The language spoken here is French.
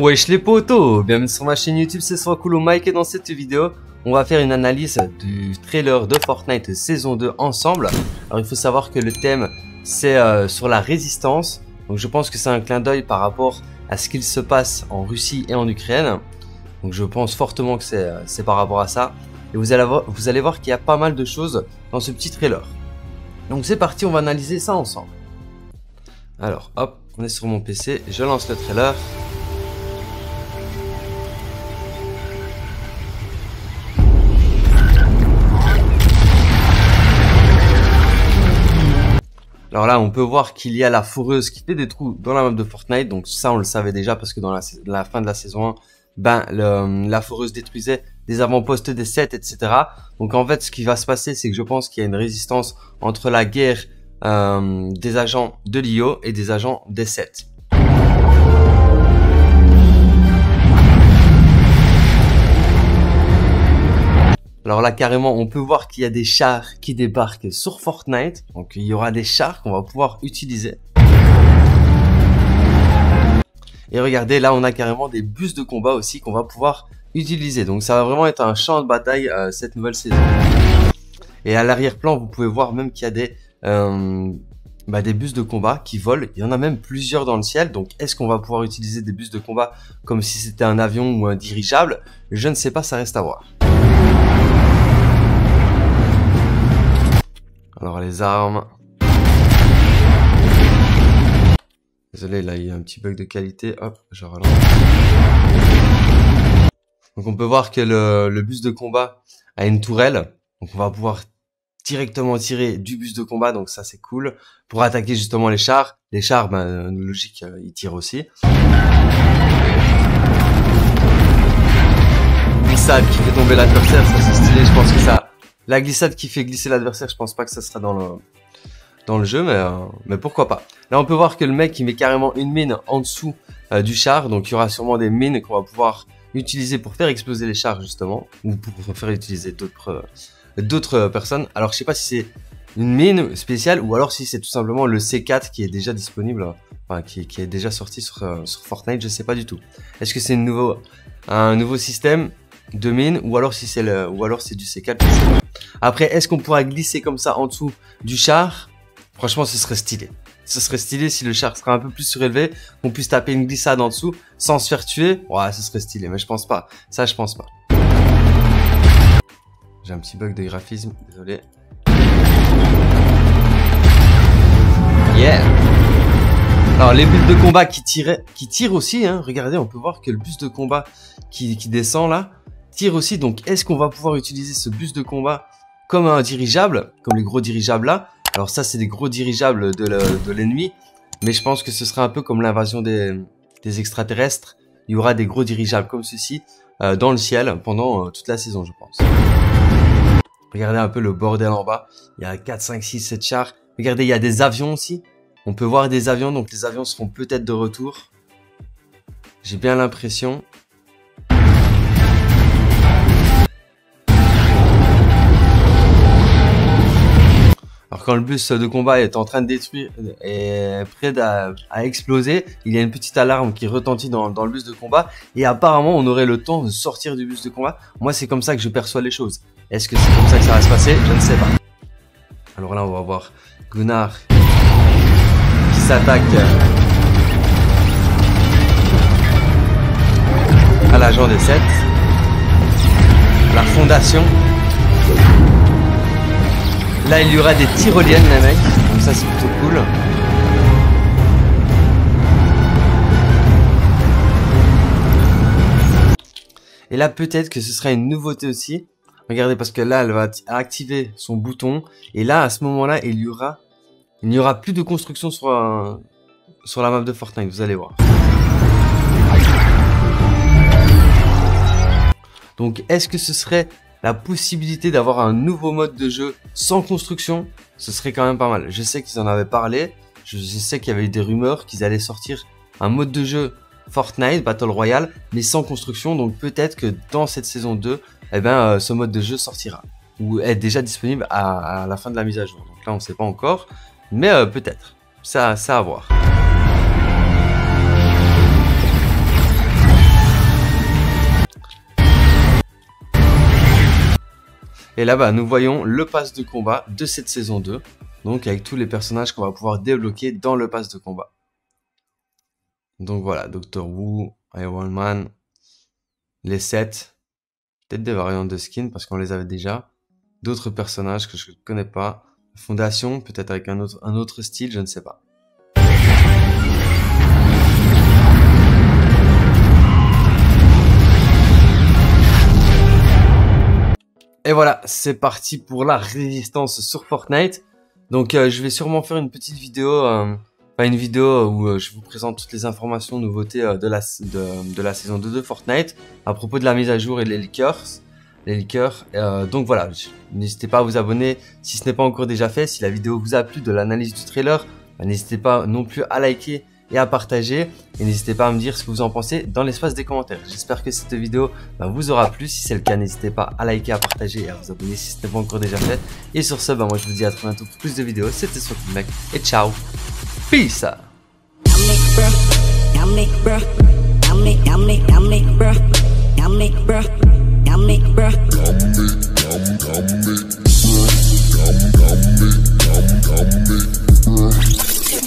Wesh les potos, bienvenue sur ma chaîne YouTube, c'est Soiscool Mec et dans cette vidéo, on va faire une analyse du trailer de Fortnite saison 2 ensemble. Alors il faut savoir que le thème c'est sur la résistance, donc je pense que c'est un clin d'œil par rapport à ce qu'il se passe en Russie et en Ukraine. Donc je pense fortement que c'est par rapport à ça. Et vous allez voir qu'il y a pas mal de choses dans ce petit trailer. Donc c'est parti, on va analyser ça ensemble. Alors hop, on est sur mon PC, je lance le trailer. Alors là, on peut voir qu'il y a la foreuse qui fait des trous dans la map de Fortnite. Donc ça, on le savait déjà parce que dans la fin de la saison 1, ben, la foreuse détruisait des avant-postes des 7, etc. Donc en fait, ce qui va se passer, c'est que je pense qu'il y a une résistance entre la guerre des agents de l'IO et des agents des 7. Alors là, carrément, on peut voir qu'il y a des chars qui débarquent sur Fortnite. Donc, il y aura des chars qu'on va pouvoir utiliser. Et regardez, là, on a carrément des bus de combat aussi qu'on va pouvoir utiliser. Donc, ça va vraiment être un champ de bataille cette nouvelle saison. Et à l'arrière-plan, vous pouvez voir même qu'il y a des bus de combat qui volent. Il y en a même plusieurs dans le ciel. Donc, est-ce qu'on va pouvoir utiliser des bus de combat comme si c'était un avion ou un dirigeable? Je ne sais pas, ça reste à voir. Alors les armes. Désolé, là il y a un petit bug de qualité. Hop, je relance. Donc on peut voir que le bus de combat a une tourelle. Donc on va pouvoir directement tirer du bus de combat. Donc ça c'est cool. Pour attaquer justement les chars. Les chars, ben, logique, ils tirent aussi. Glissade qui fait tomber l'adversaire, ça c'est stylé. Je pense que ça... La glissade qui fait glisser l'adversaire, je pense pas que ça sera dans le jeu, mais pourquoi pas. Là, on peut voir que le mec, il met carrément une mine en dessous du char. Donc, il y aura sûrement des mines qu'on va pouvoir utiliser pour faire exploser les chars, justement. Ou pour faire utiliser d'autres personnes. Alors, je sais pas si c'est une mine spéciale ou alors si c'est tout simplement le C4 qui est déjà disponible, enfin, qui est déjà sorti sur Fortnite, je sais pas du tout. Est-ce que c'est un nouveau système de mine ou alors si c'est du C4. Après, est-ce qu'on pourra glisser comme ça en dessous du char? Franchement, ce serait stylé. Ce serait stylé si le char serait un peu plus surélevé, qu'on puisse taper une glissade en dessous sans se faire tuer. Ouais, ce serait stylé, mais je pense pas. Ça, je pense pas. J'ai un petit bug de graphisme, désolé. Yeah! Alors, les bus de combat qui tirent aussi, hein. Regardez, on peut voir que le bus de combat qui descend là tire aussi. Donc, est-ce qu'on va pouvoir utiliser ce bus de combat comme un dirigeable, comme les gros dirigeables là? Alors ça, c'est des gros dirigeables de l'ennemi, mais je pense que ce sera un peu comme l'invasion des extraterrestres. Il y aura des gros dirigeables comme ceci dans le ciel pendant toute la saison, je pense. Regardez un peu le bordel en bas. Il y a 4, 5, 6, 7 chars. Regardez, il y a des avions aussi. On peut voir des avions, donc les avions seront peut-être de retour. J'ai bien l'impression... Alors quand le bus de combat est en train de détruire et prêt à exploser, il y a une petite alarme qui retentit dans le bus de combat et apparemment on aurait le temps de sortir du bus de combat. Moi c'est comme ça que je perçois les choses. Est-ce que c'est comme ça que ça va se passer? Je ne sais pas. Alors là on va voir Gunnar qui s'attaque à l'agent des 7. La fondation. Là, il y aura des tyroliennes, les mecs. Donc ça, c'est plutôt cool. Et là, peut-être que ce sera une nouveauté aussi. Regardez, parce que là, elle va activer son bouton. Et là, à ce moment-là, il n'y aura plus de construction sur la map de Fortnite. Vous allez voir. Donc est-ce que ce serait la possibilité d'avoir un nouveau mode de jeu sans construction? Ce serait quand même pas mal. Je sais qu'ils en avaient parlé, je sais qu'il y avait eu des rumeurs qu'ils allaient sortir un mode de jeu Fortnite, Battle Royale, mais sans construction. Donc peut-être que dans cette saison 2, eh ben, ce mode de jeu sortira ou est déjà disponible à la fin de la mise à jour. Donc là, on ne sait pas encore, mais peut-être. Ça à voir. Et là-bas, nous voyons le pass de combat de cette saison 2. Donc avec tous les personnages qu'on va pouvoir débloquer dans le pass de combat. Donc voilà, Dr. Wu, Iron Man, les 7. Peut-être des variantes de skins parce qu'on les avait déjà. D'autres personnages que je ne connais pas. Fondation, peut-être avec un autre style, je ne sais pas. Et voilà, c'est parti pour la résistance sur Fortnite. Donc je vais sûrement faire une petite vidéo, où je vous présente toutes les informations, nouveautés de la saison 2 de Fortnite à propos de la mise à jour et les leakers. Donc voilà, n'hésitez pas à vous abonner si ce n'est pas encore déjà fait. Si la vidéo vous a plu de l'analyse du trailer, n'hésitez pas non plus à liker et à partager. Et n'hésitez pas à me dire ce que vous en pensez dans l'espace des commentaires. J'espère que cette vidéo vous aura plu. Si c'est le cas, n'hésitez pas à liker, à partager et à vous abonner si ce n'est pas encore déjà fait. Et sur ce, moi je vous dis à très bientôt pour plus de vidéos. C'était Soiscool Mec et ciao. Peace.